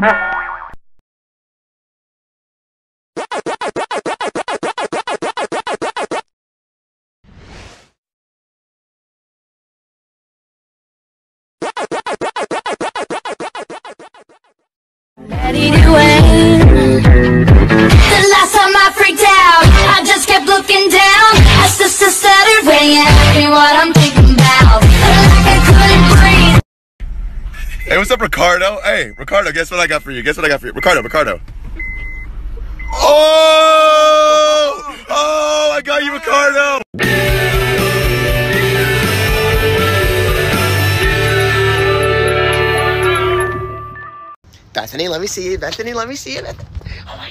Let it rain. The last time I freaked out, I just kept looking down. I just started weighing in what I'm thinking about. Like I couldn't breathe. Hey, what's up, Ricardo? Hey, Ricardo, guess what I got for you? Ricardo. Oh! Oh, I got you, Ricardo! Bethany, let me see you. Bethany, let me see you. Oh my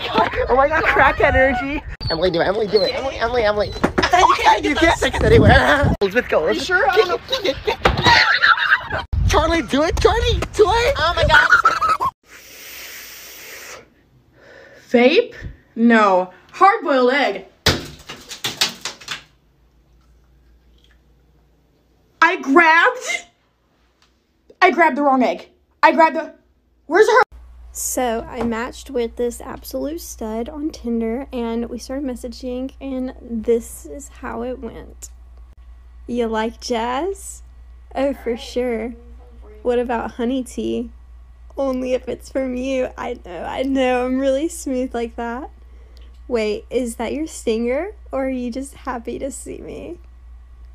god. Oh my god. Crackhead energy. Emily, do it. Emily, do it. Emily. You can't take it anywhere. Elizabeth, go. Are you sure? Charlie, do it. Charlie, do it. Oh my god. Vape? No. Hard-boiled egg. I grabbed the wrong egg. Where's her? So I matched with this absolute stud on Tinder and we started messaging, and this is how it went. You like jazz? Oh, for sure. What about honey tea? Only if it's from you. I know, I'm really smooth like that. Wait, is that your stinger, or are you just happy to see me?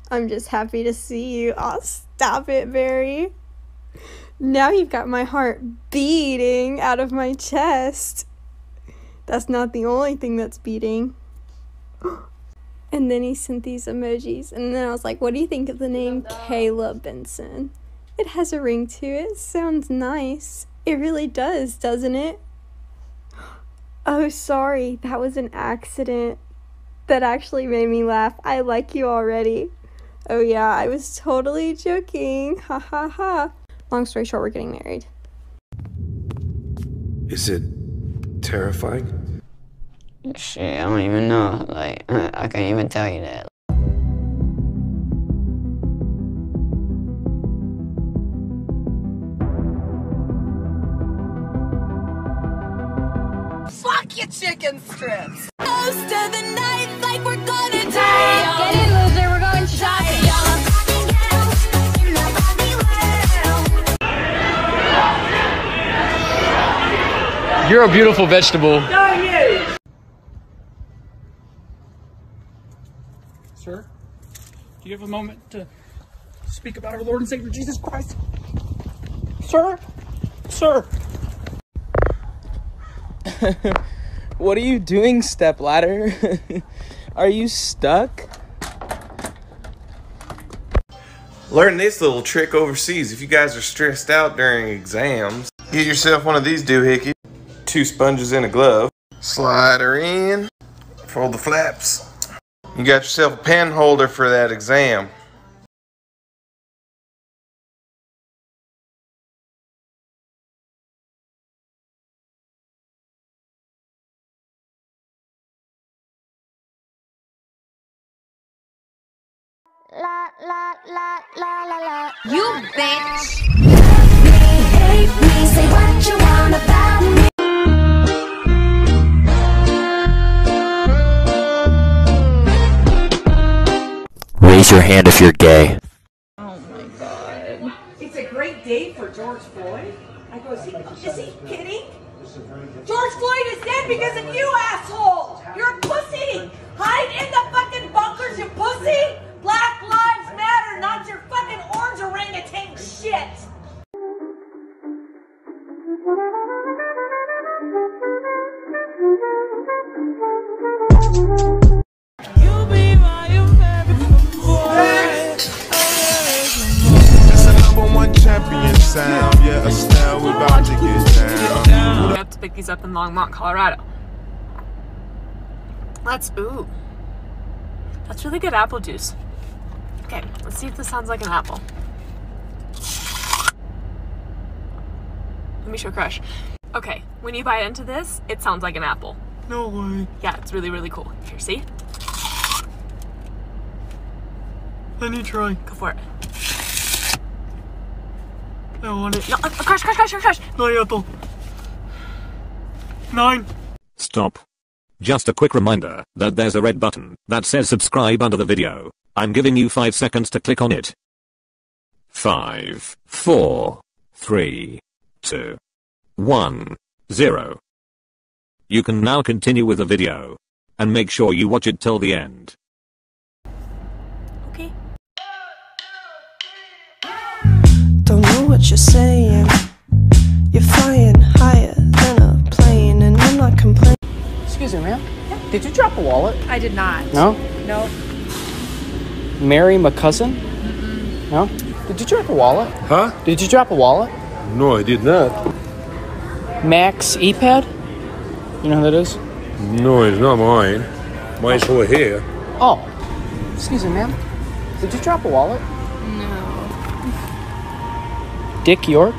I'm just happy to see you. I'll stop it, Barry. Now you've got my heart beating out of my chest. That's not the only thing that's beating. And then he sent these emojis. And then I was like, what do you think of the name Caleb Benson? It has a ring to it. Sounds nice. It really does, doesn't it? Oh, sorry. That was an accident. That actually made me laugh. I like you already. Oh, yeah. I was totally joking. Ha, ha, ha. Long story short, we're getting married. Is it terrifying? Shit, I don't even know. Like, I can't even tell you that. Fuck your chicken strips! Most of the night, like we're gonna die. Get in, loser, we're going shopping, y'all. You're a beautiful vegetable. No, you. Sir, do you have a moment to speak about our Lord and Savior Jesus Christ? Sir. What are you doing, stepladder? Are you stuck? Learn this little trick overseas if you guys are stressed out during exams. Get yourself one of these doohickeys. 2 sponges in a glove. Slide her in. Fold the flaps. You got yourself a pen holder for that exam. La la la la la la. You bitch. Love me, hate me, say what you want about me. Raise your hand if you're gay. Oh my god. It's a great day for George Floyd. I go, is he kidding? George Floyd is dead because of you, asshole! You're a pussy! Hide in the fucking bunkers, you pussy! Black lives matter, not your fucking orange orangutan shit! Sound, yeah, Estelle, we're about to get down. We have to pick these up in Longmont, Colorado. Ooh. That's really good apple juice. Okay, let's see if this sounds like an apple. Let me show Crush. Okay, when you bite into this, it sounds like an apple. No way. Yeah, it's really, really cool. Here, see? Let me try. Go for it. I want it. No, Crush. No, apple. 9. Stop. Just a quick reminder that there's a red button that says subscribe under the video. I'm giving you 5 seconds to click on it. 5, 4, 3, 2, 1, 0. You can now continue with the video. And make sure you watch it till the end. Okay. Don't know what you're saying. You're flying higher than a plane, and I'm not complaining. Excuse me, ma'am. Yeah. Did you drop a wallet? I did not. No? No. Mary, my cousin? Mm-hmm. No? Did you drop a wallet? Huh? Did you drop a wallet? No, I did not. Max E-Pad? You know who that is? No, it's not mine. Mine's over here. Oh. Excuse me, ma'am. Did you drop a wallet? No. Dick York?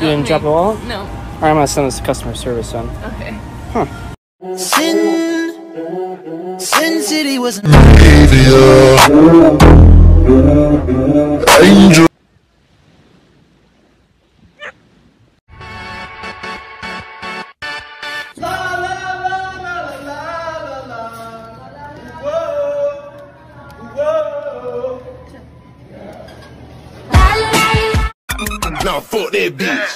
You didn't drop a wallet? No. Alright, I'm gonna send this to customer service then. Okay. Huh. Sin City was an angel. Now fuck that bitch.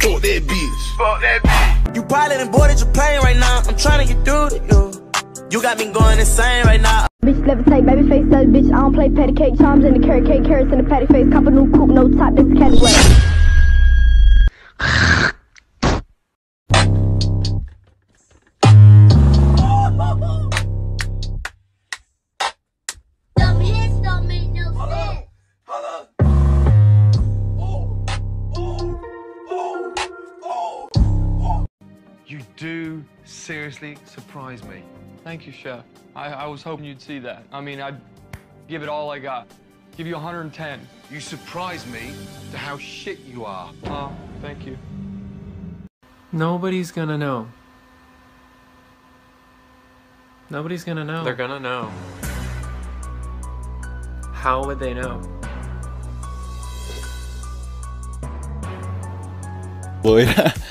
Fuck that bitch. Fuck that bitch. You pilot and boarded your plane right now. I'm trying to get through to you. You got me going insane right now. Bitch, levitate, baby face, that bitch. I don't play patty cake. Charms in the carrot cake, carrots in the patty face. Cop a new coupe, no top, that's a Cadillac. The bitch don't make no sense. Hold up. You do seriously surprise me. Thank you, Chef. I was hoping you'd see that. I mean, I'd give it all I got. Give you 110. You surprise me to how shit you are. Oh, thank you. Nobody's gonna know. Nobody's gonna know. They're gonna know. How would they know? Lloyd.